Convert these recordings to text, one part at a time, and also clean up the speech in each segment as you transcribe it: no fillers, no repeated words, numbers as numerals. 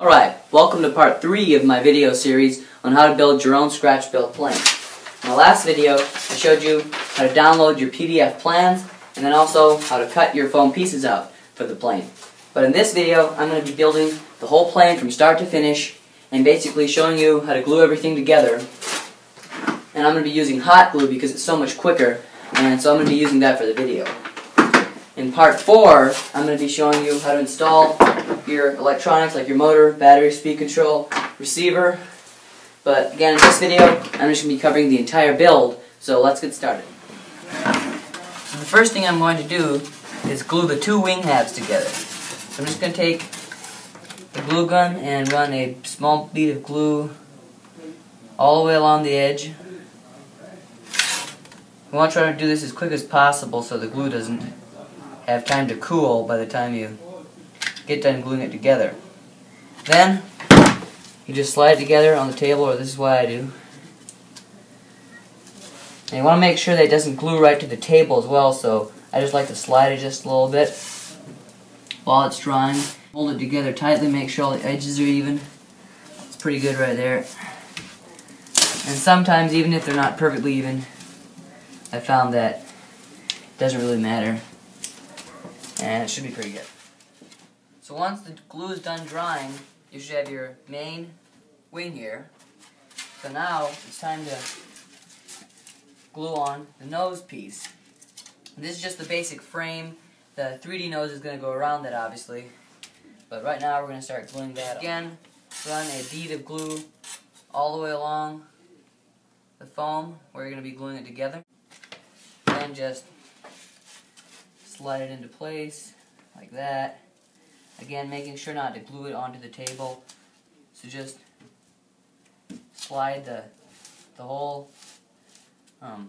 Alright, welcome to part 3 of my video series on how to build your own scratch-built plane. In my last video, I showed you how to download your PDF plans and then also how to cut your foam pieces out for the plane. But in this video, I'm going to be building the whole plane from start to finish and basically showing you how to glue everything together. And I'm going to be using hot glue because it's so much quicker, and so I'm going to be using that for the video. In part 4, I'm going to be showing you how to install your electronics like your motor, battery, speed control, receiver. But again, in this video, I'm just going to be covering the entire build, so let's get started. So the first thing I'm going to do is glue the two wing halves together. So I'm just going to take the glue gun and run a small bead of glue all the way along the edge. We want to try to do this as quick as possible so the glue doesn't have time to cool by the time you get done gluing it together. Then you just slide it together on the table, or this is what I do. And you want to make sure that it doesn't glue right to the table as well, so I just like to slide it just a little bit while it's drying. Hold it together tightly, make sure all the edges are even. It's pretty good right there. And sometimes, even if they're not perfectly even, I found that it doesn't really matter. And it should be pretty good. So once the glue is done drying, you should have your main wing here. So now it's time to glue on the nose piece. This is just the basic frame. The 3D nose is going to go around that, obviously. But right now we're going to start gluing that up. Again, run a bead of glue all the way along the foam where you're going to be gluing it together. And just slide it into place, like that. Again, making sure not to glue it onto the table. So just slide the whole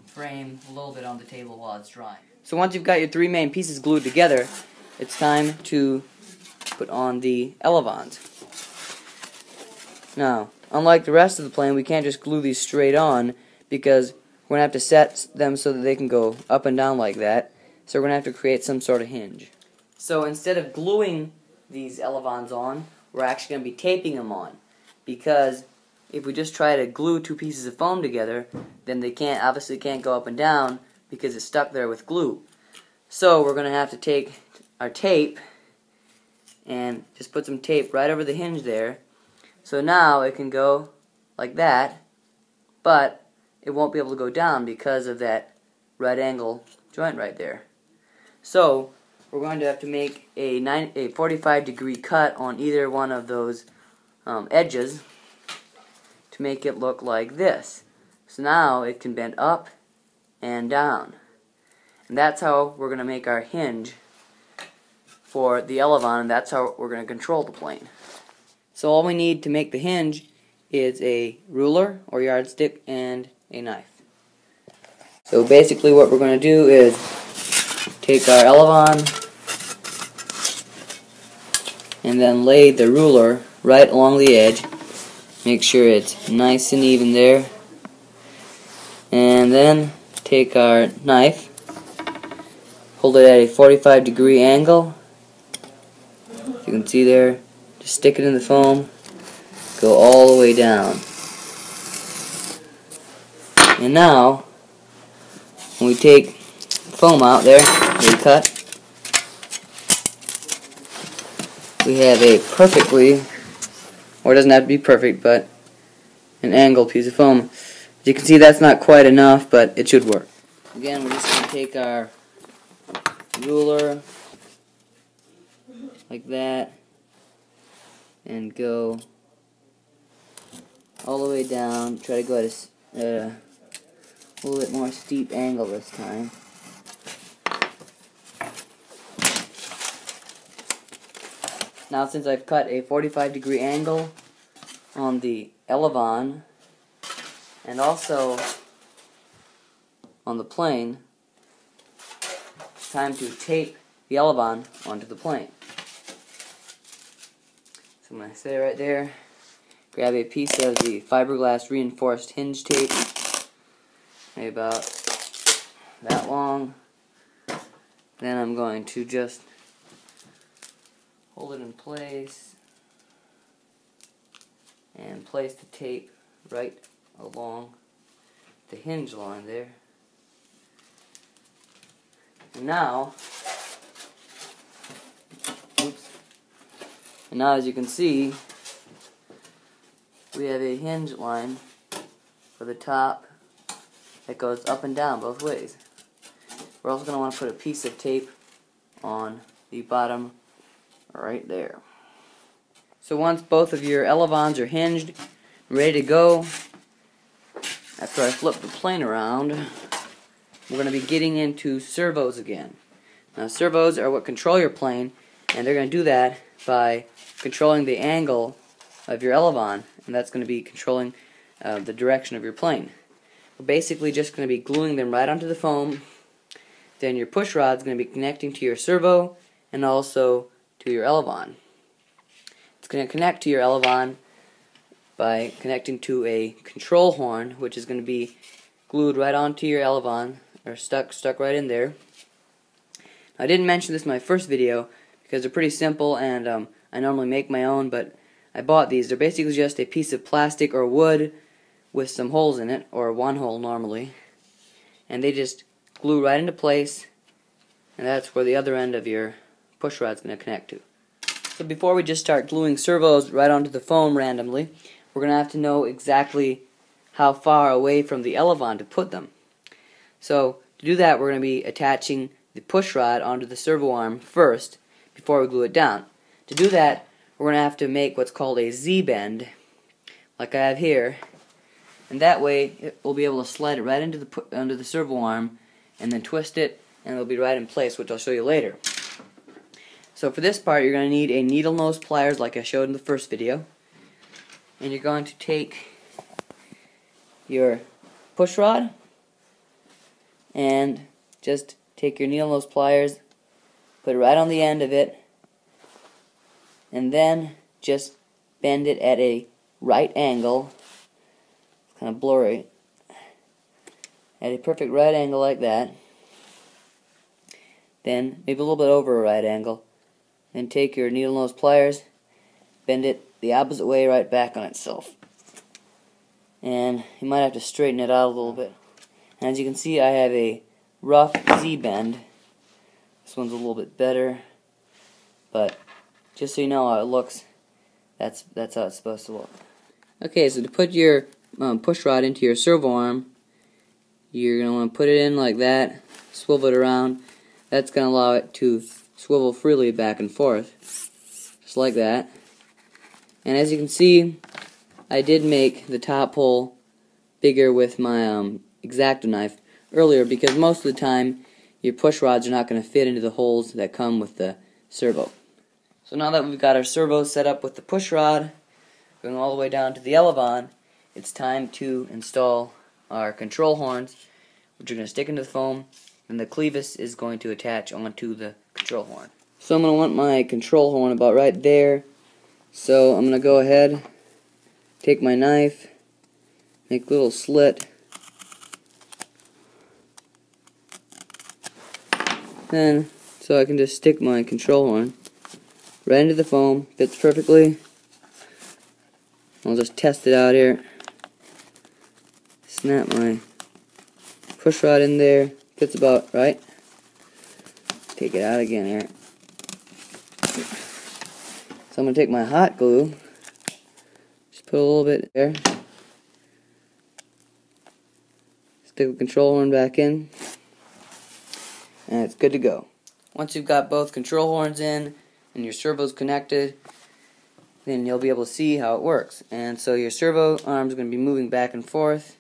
frame a little bit on the table while it's drying. So once you've got your three main pieces glued together, it's time to put on the elevons. Now, unlike the rest of the plane, we can't just glue these straight on because we're going to have to set them so that they can go up and down like that. So we're going to have to create some sort of hinge. So instead of gluing these elevons on, we're actually going to be taping them on. Because if we just try to glue two pieces of foam together, then they obviously can't go up and down because it's stuck there with glue. So we're going to have to take our tape and just put some tape right over the hinge there. So now it can go like that, but it won't be able to go down because of that right angle joint right there. So we're going to have to make a 45-degree cut on either one of those edges to make it look like this. So now it can bend up and down. And that's how we're going to make our hinge for the elevon, and that's how we're going to control the plane. So all we need to make the hinge is a ruler or yardstick and a knife. So basically what we're going to do is take our elevon and then lay the ruler right along the edge. Make sure it's nice and even there. And then take our knife, hold it at a 45-degree angle. As you can see there, just stick it in the foam, go all the way down. And now, when we take foam out there, we cut, we have a perfectly, or it doesn't have to be perfect, but an angled piece of foam. As you can see, that's not quite enough, but it should work. Again, we're just going to take our ruler like that and go all the way down. Try to go at a little bit more steep angle this time. Now, since I've cut a 45-degree angle on the elevon and also on the plane, it's time to tape the elevon onto the plane. So I'm going to sit right there, grab a piece of the fiberglass reinforced hinge tape, maybe about that long. Then I'm going to just hold it in place, and place the tape right along the hinge line there. And now, oops, and now as you can see, we have a hinge line for the top that goes up and down both ways. We're also going to want to put a piece of tape on the bottom right there. So once both of your elevons are hinged, ready to go, after I flip the plane around, we're going to be getting into servos again. Now servos are what control your plane, and they're going to do that by controlling the angle of your elevon, and that's going to be controlling the direction of your plane. We're basically just going to be gluing them right onto the foam. Then your push rod is going to be connecting to your servo and also to your elevon. It's going to connect to your elevon by connecting to a control horn, which is going to be glued right onto your elevon, or stuck right in there. Now, I didn't mention this in my first video because they're pretty simple, and I normally make my own, but I bought these. They're basically just a piece of plastic or wood with some holes in it, or one hole normally, and they just glue right into place, and that's where the other end of your push rod is going to connect to. So before we just start gluing servos right onto the foam randomly, we're going to have to know exactly how far away from the elevon to put them. So to do that, we're going to be attaching the push rod onto the servo arm first before we glue it down. To do that, we're going to have to make what's called a Z-bend, like I have here, and that way we'll be able to slide it right under the servo arm, and then twist it, and it'll be right in place, which I'll show you later. So for this part, you're going to need a needle nose pliers like I showed in the first video, and you're going to take your push rod and just take your needle nose pliers, put it right on the end of it, and then just bend it at a right angle. It's kind of blurry. At a perfect right angle like that, then maybe a little bit over a right angle, then take your needle nose pliers, bend it the opposite way right back on itself, and you might have to straighten it out a little bit. And as you can see, I have a rough Z bend. This one's a little bit better, but just so you know how it looks, that's how it's supposed to look. Okay, so to put your push rod into your servo arm, you're going to want to put it in like that, swivel it around. That's going to allow it to swivel freely back and forth, just like that. And as you can see, I did make the top hole bigger with my X-Acto knife earlier, because most of the time your push rods are not going to fit into the holes that come with the servo. So now that we've got our servo set up with the push rod, going all the way down to the elevon, it's time to install our control horns, which are going to stick into the foam, and the clevis is going to attach onto the control horn. So I'm going to want my control horn about right there, so I'm going to go ahead, take my knife, make a little slit, then so I can just stick my control horn right into the foam. Fits perfectly. I'll just test it out here. Snap my push rod in there, fits about right. Take it out again here. So I'm going to take my hot glue, just put a little bit there, stick the control horn back in, and it's good to go. Once you've got both control horns in and your servo's connected, then you'll be able to see how it works. And so your servo arm's going to be moving back and forth.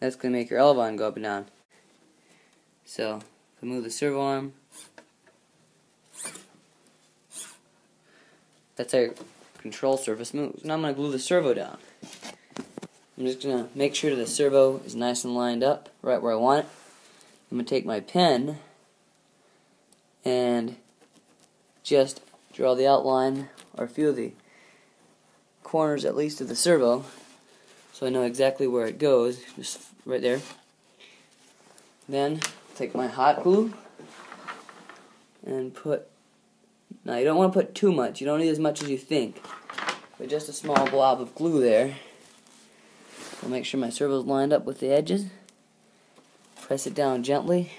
That's going to make your elevon go up and down. So, if I move the servo arm, that's how your control surface moves. Now I'm going to glue the servo down. I'm just going to make sure the servo is nice and lined up, right where I want it. I'm going to take my pen and just draw the outline, or a few of the corners at least, of the servo, so I know exactly where it goes, just right there. Then take my hot glue and put, now you don't want to put too much, you don't need as much as you think, with just a small blob of glue there. I'll make sure my servo's lined up with the edges. Press it down gently.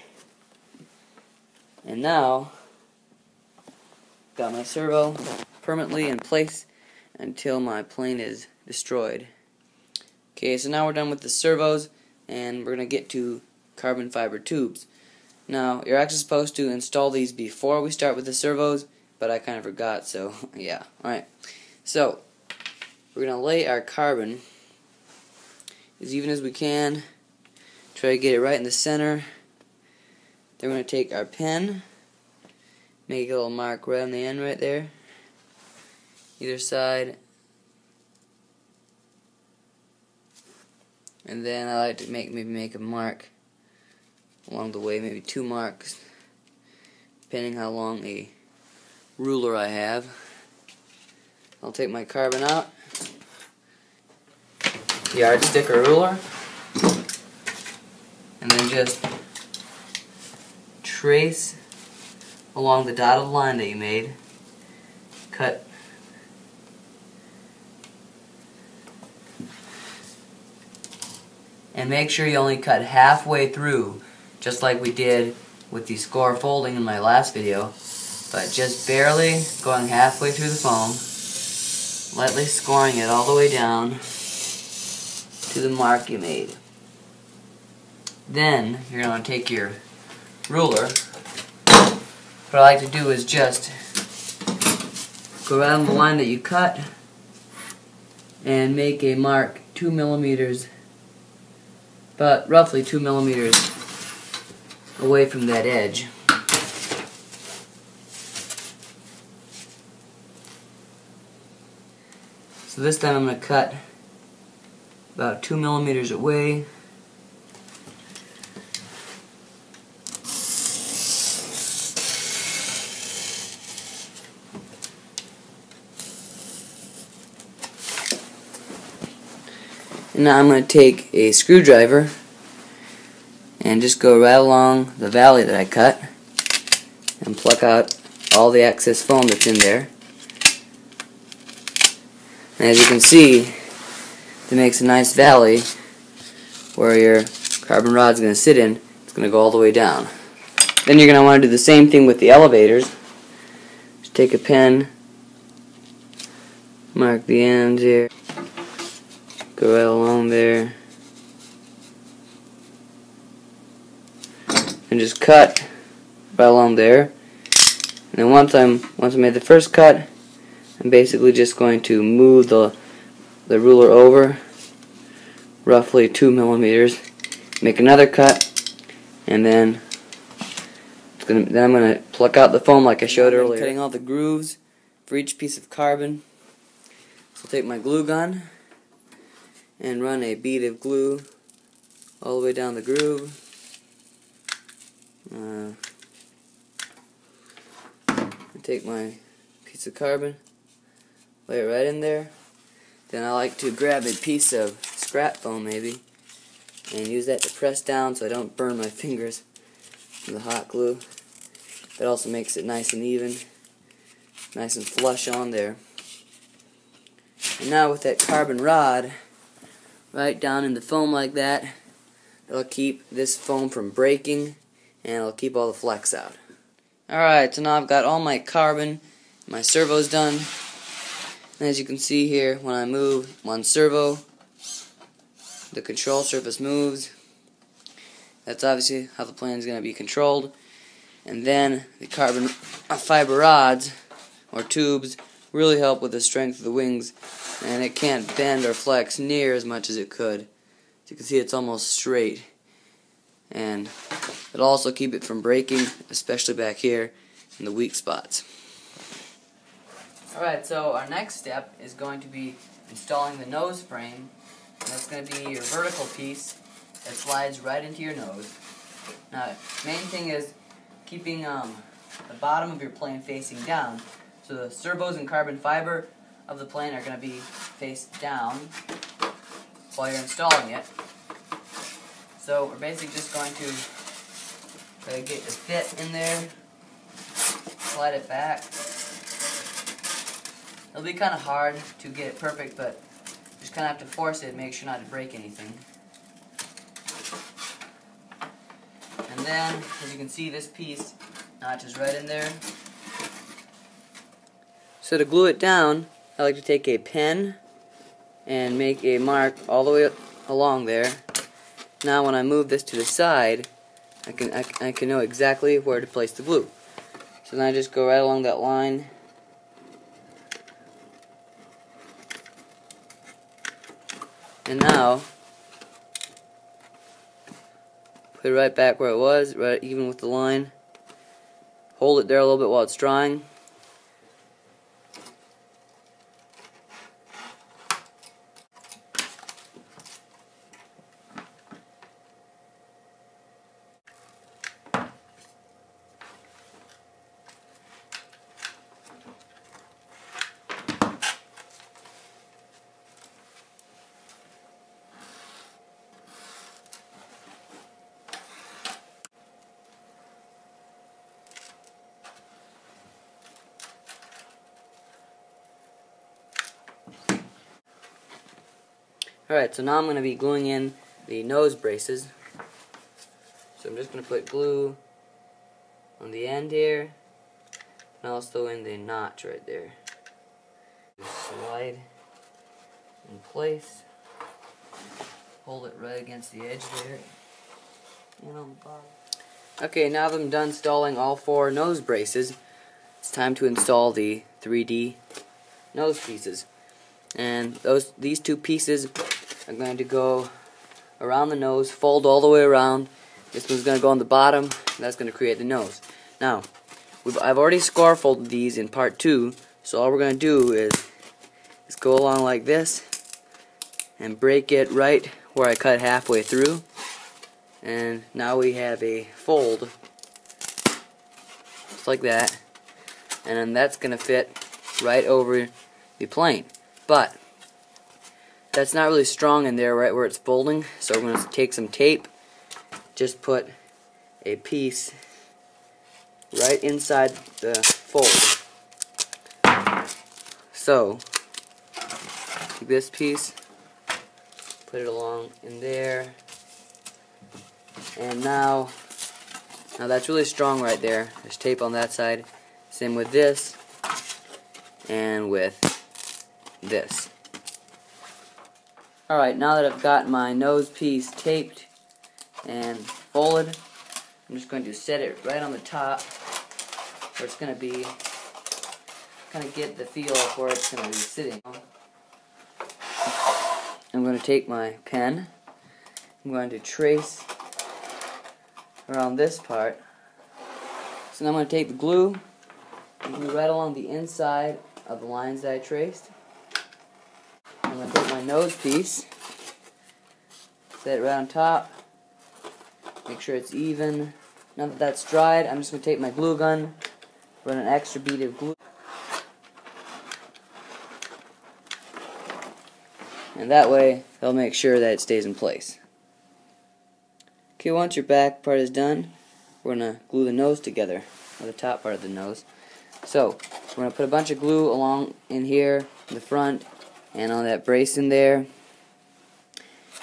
And now, got my servo permanently in place until my plane is destroyed. Okay, so now we're done with the servos, and we're going to get to carbon fiber tubes. Now, you're actually supposed to install these before we start with the servos, but I kind of forgot, so yeah. Alright, so we're going to lay our carbon as even as we can. Try to get it right in the center. Then we're going to take our pen, make a little mark right on the end right there, either side. And then I like to maybe make a mark along the way, maybe two marks, depending how long a ruler I have. I'll take my carbon out, yardstick or ruler, and then just trace along the dotted line that you made. Cut and make sure you only cut halfway through, just like we did with the score folding in my last video, but just barely going halfway through the foam, lightly scoring it all the way down to the mark you made. Then you're going to take your ruler. What I like to do is just go right on the line that you cut and make a mark 2 millimeters, but roughly 2 millimeters away from that edge. So this time I'm going to cut about 2 millimeters away. And now I'm going to take a screwdriver and just go right along the valley that I cut and pluck out all the excess foam that's in there. And as you can see, it makes a nice valley where your carbon rod's going to sit in. It's going to go all the way down. Then you're going to want to do the same thing with the elevators. Just take a pen, mark the ends here. Go right along there and just cut right along there. And then once I made the first cut, I'm basically just going to move the ruler over roughly 2 millimeters, make another cut, and then I'm going to pluck out the foam like I showed earlier. Cutting all the grooves for each piece of carbon. So I'll take my glue gun and run a bead of glue all the way down the groove. I take my piece of carbon, lay it right in there. Then I like to grab a piece of scrap foam maybe and use that to press down so I don't burn my fingers from the hot glue. That also makes it nice and even, nice and flush on there. And now with that carbon rod right down in the foam like that, it'll keep this foam from breaking and it'll keep all the flecks out. Alright, so now I've got all my carbon, my servo's done, and as you can see here, when I move one servo, the control surface moves. That's obviously how the plane is going to be controlled. And then the carbon fiber rods or tubes really help with the strength of the wings, and it can't bend or flex near as much as it could. As you can see, it's almost straight, and it'll also keep it from breaking, especially back here in the weak spots. Alright, so our next step is going to be installing the nose frame, and that's going to be your vertical piece that slides right into your nose. Now, the main thing is keeping the bottom of your plane facing down. So the servos and carbon fiber of the plane are going to be faced down while you're installing it. So we're basically just going to try to get the fit in there, slide it back, It'll be kind of hard to get it perfect, but you just kind of have to force it and make sure not to break anything. And then, as you can see, this piece notches right in there. So to glue it down, I like to take a pen and make a mark all the way along there. Now when I move this to the side, I can know exactly where to place the glue. So then I just go right along that line. And now, put it right back where it was, right even with the line. Hold it there a little bit while it's drying. Alright, so now I'm going to be gluing in the nose braces. So I'm just going to put glue on the end here, and also in the notch right there. Just slide in place, hold it right against the edge there, and on the bottom. Okay, now that I'm done installing all four nose braces, it's time to install the 3D nose pieces. And these two pieces are going to go around the nose, fold all the way around. This one's going to go on the bottom, and that's going to create the nose. Now, I've already scarfolded these in part 2, so all we're going to do is go along like this and break it right where I cut halfway through. And now we have a fold, just like that, and then that's going to fit right over the plane. But that's not really strong in there right where it's folding, so we're going to take some tape, just put a piece right inside the fold. So take this piece, put it along in there, and now that's really strong right there. There's tape on that side, same with this and with this. Alright, now that I've got my nose piece taped and folded, I'm just going to set it right on the top where it's going to be, kind of get the feel of where it's going to be sitting. I'm going to take my pen, I'm going to trace around this part. So now I'm going to take the glue and glue right along the inside of the lines that I traced. I'm going to put my nose piece, set it right on top, make sure it's even. Now that that's dried, I'm just going to take my glue gun, run an extra bead of glue. And that way, they'll make sure that it stays in place. Okay, once your back part is done, we're going to glue the nose together, or the top part of the nose. So, we're going to put a bunch of glue along in here, in the front, and on that brace in there,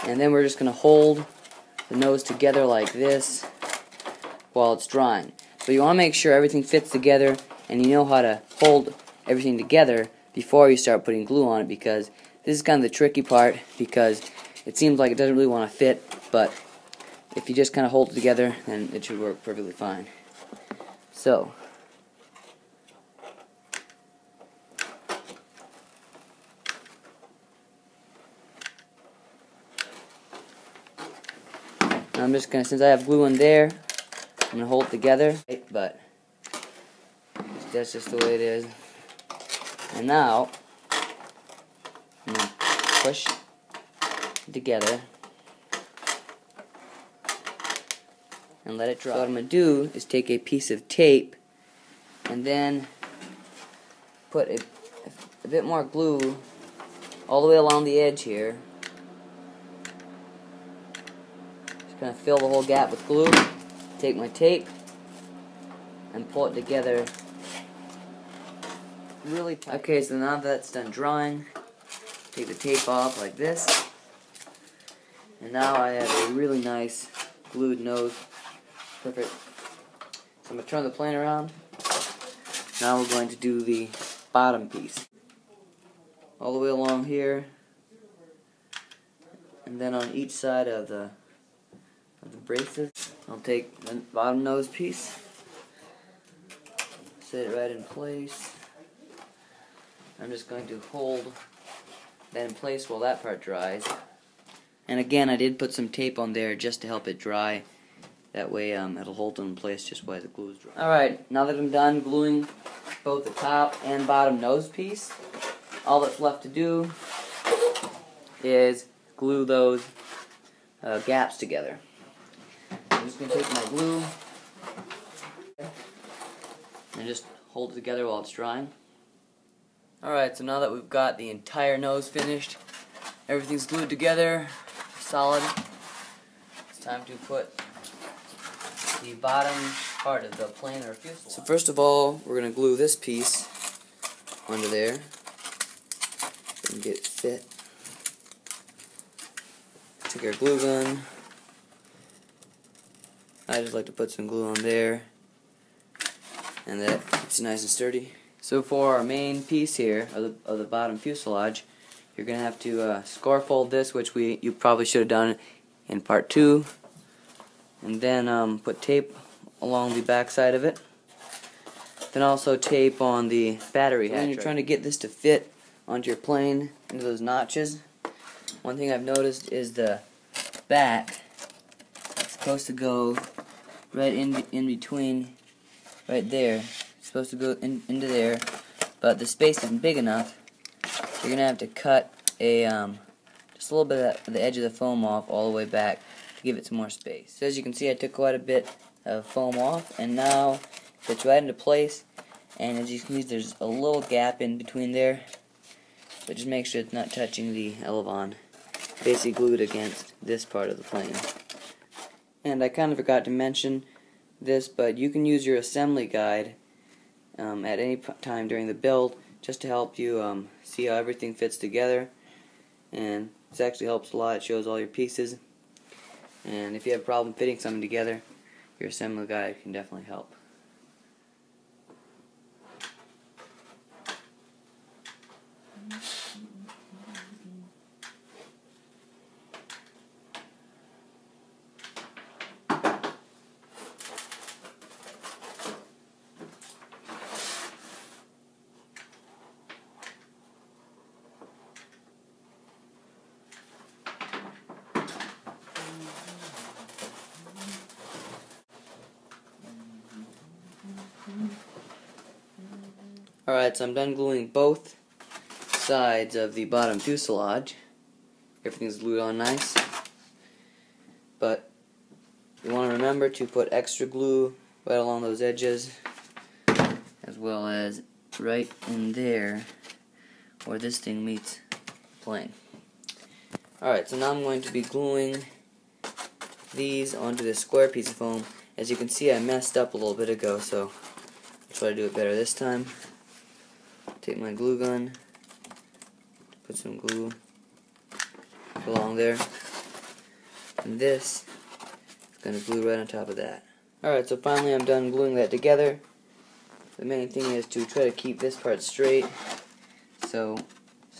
and then we're just going to hold the nose together like this while it's drying. So you want to make sure everything fits together and you know how to hold everything together before you start putting glue on it, because this is kind of the tricky part, because it seems like it doesn't really want to fit, but if you just kind of hold it together, then it should work perfectly fine. So I'm just going to, since I have glue in there, I'm going to hold it together, but that's just the way it is. And now, I'm going to push it together and let it dry. So what I'm going to do is take a piece of tape and then put a bit more glue all the way along the edge here. Gonna fill the whole gap with glue, take my tape, and pull it together really tight. Okay, so now that's done drying, take the tape off like this. And now I have a really nice glued nose. Perfect. So I'm going to turn the plane around. Now we're going to do the bottom piece. All the way along here. And then on each side of the braces, I'll take the bottom nose piece, set it right in place. I'm just going to hold that in place while that part dries. And again, I did put some tape on there just to help it dry. That way it'll hold in place just while the glue is dry. Alright, now that I'm done gluing both the top and bottom nose piece, all that's left to do is glue those gaps together. I'm just going to take my glue and just hold it together while it's drying. Alright, so now that we've got the entire nose finished, everything's glued together, solid, it's time to put the bottom part of the plane or fuselage. So first of all, we're going to glue this piece under there and get it fit. Take our glue gun. I just like to put some glue on there, and that keeps it nice and sturdy. So for our main piece here of the bottom fuselage, you're gonna have to score fold this, which you probably should have done in part 2, and then put tape along the back side of it. Then also tape on the battery hatch. When you're trying to get this to fit onto your plane, into those notches, one thing I've noticed is the back is supposed to go right in between, right there. It's supposed to go into there, but the space isn't big enough. You're going to have to cut a just a little bit of the edge of the foam off all the way back to give it some more space. So as you can see, I took quite a bit of foam off, and now it fits right into place, and as you can see, there's a little gap in between there, but just make sure it's not touching the elevon. Basically glued against this part of the plane. And I kind of forgot to mention this, but you can use your assembly guide at any time during the build, just to help you see how everything fits together, and this actually helps a lot. It shows all your pieces, and if you have a problem fitting something together, your assembly guide can definitely help. Alright, so I'm done gluing both sides of the bottom fuselage. Everything's glued on nice. But you want to remember to put extra glue right along those edges, as well as right in there where this thing meets the plane. Alright, so now I'm going to be gluing these onto this square piece of foam. As you can see, I messed up a little bit ago, so I'll try to do it better this time. Take my glue gun, put some glue along there, and this is going to glue right on top of that. Alright, so finally I'm done gluing that together. The main thing is to try to keep this part straight so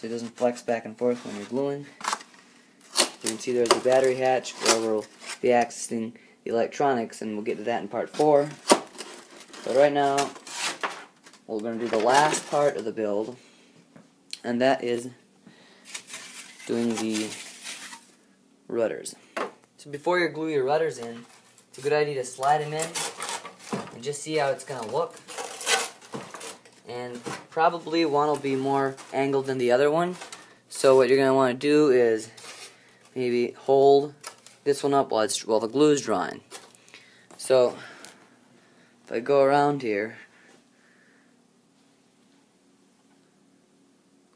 it doesn't flex back and forth when you're gluing. You can see there's the battery hatch where we'll be accessing the electronics, and we'll get to that in part 4. But right now, we're going to do the last part of the build, and that is doing the rudders. So before you glue your rudders in, it's a good idea to slide them in and just see how it's going to look. And probably one will be more angled than the other one, so what you're going to want to do is maybe hold this one up while the glue is drying. So if I go around here,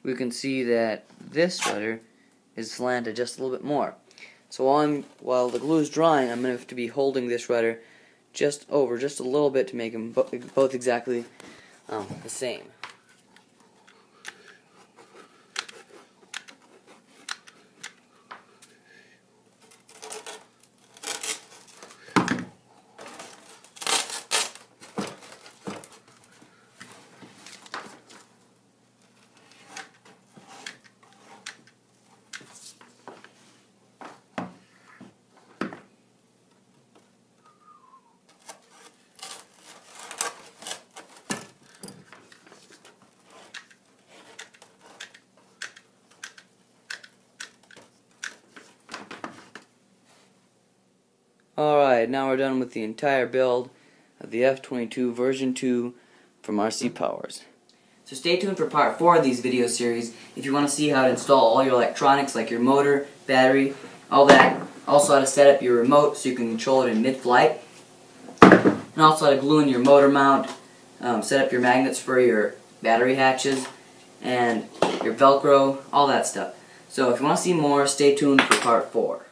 we can see that this rudder is slanted just a little bit more. So while the glue is drying, I'm going to have to be holding this rudder just over just a little bit to make them both exactly the same. Alright, now we're done with the entire build of the F-22 version 2 from RC Powers. So stay tuned for part 4 of these video series if you want to see how to install all your electronics like your motor, battery, all that. Also how to set up your remote so you can control it in mid-flight. And also how to glue in your motor mount, set up your magnets for your battery hatches, and your Velcro, all that stuff. So if you want to see more, stay tuned for part 4.